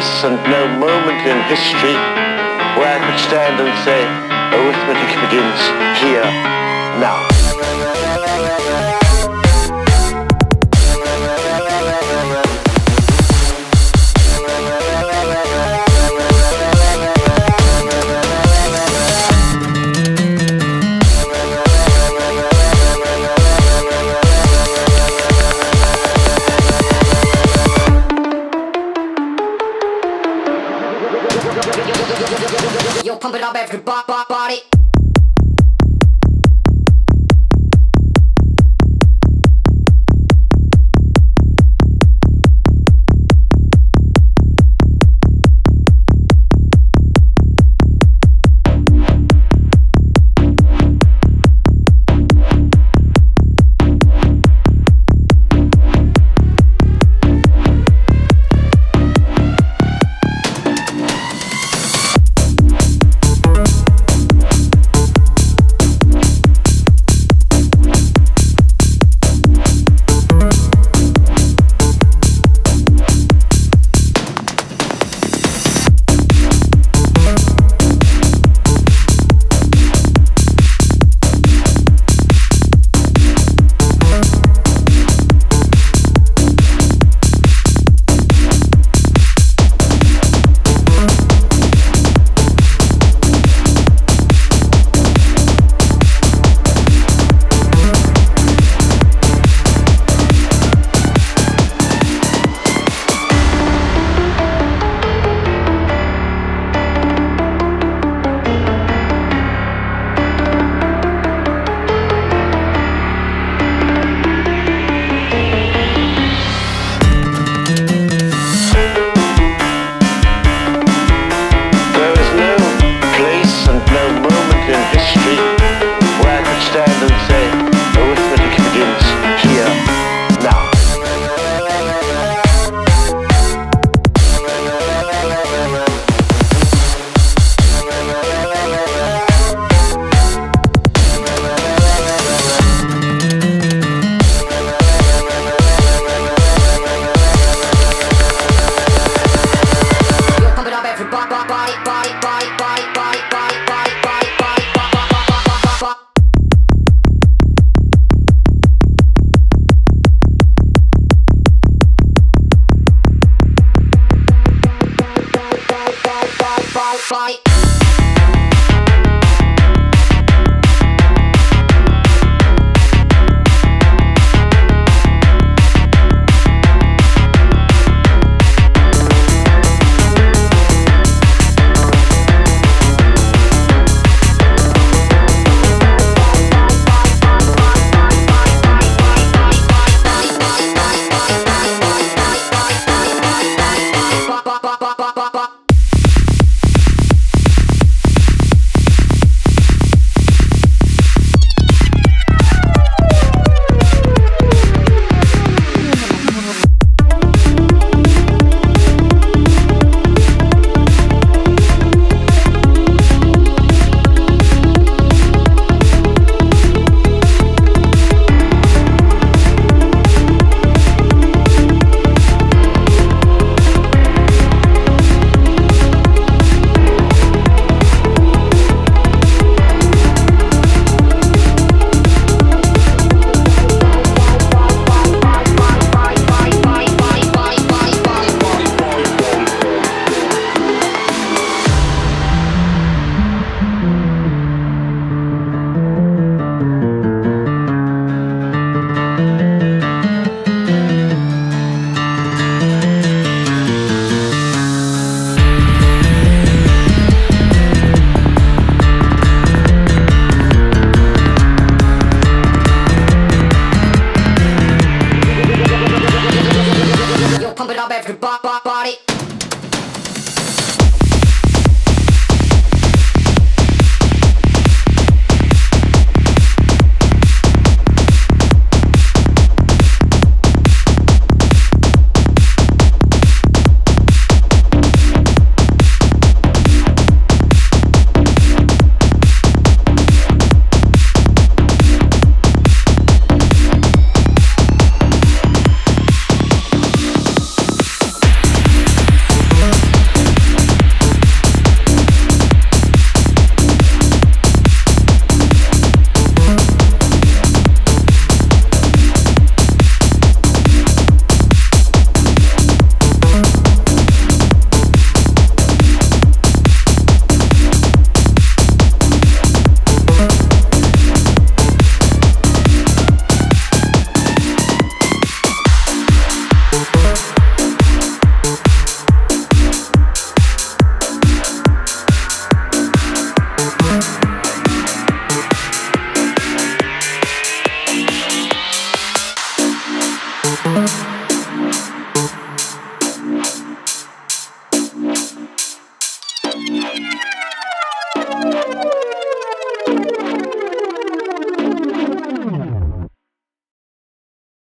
place and no moment in history where I could stand and say, arithmetic begins here, now. Yo, pump it up, everybody. Fight.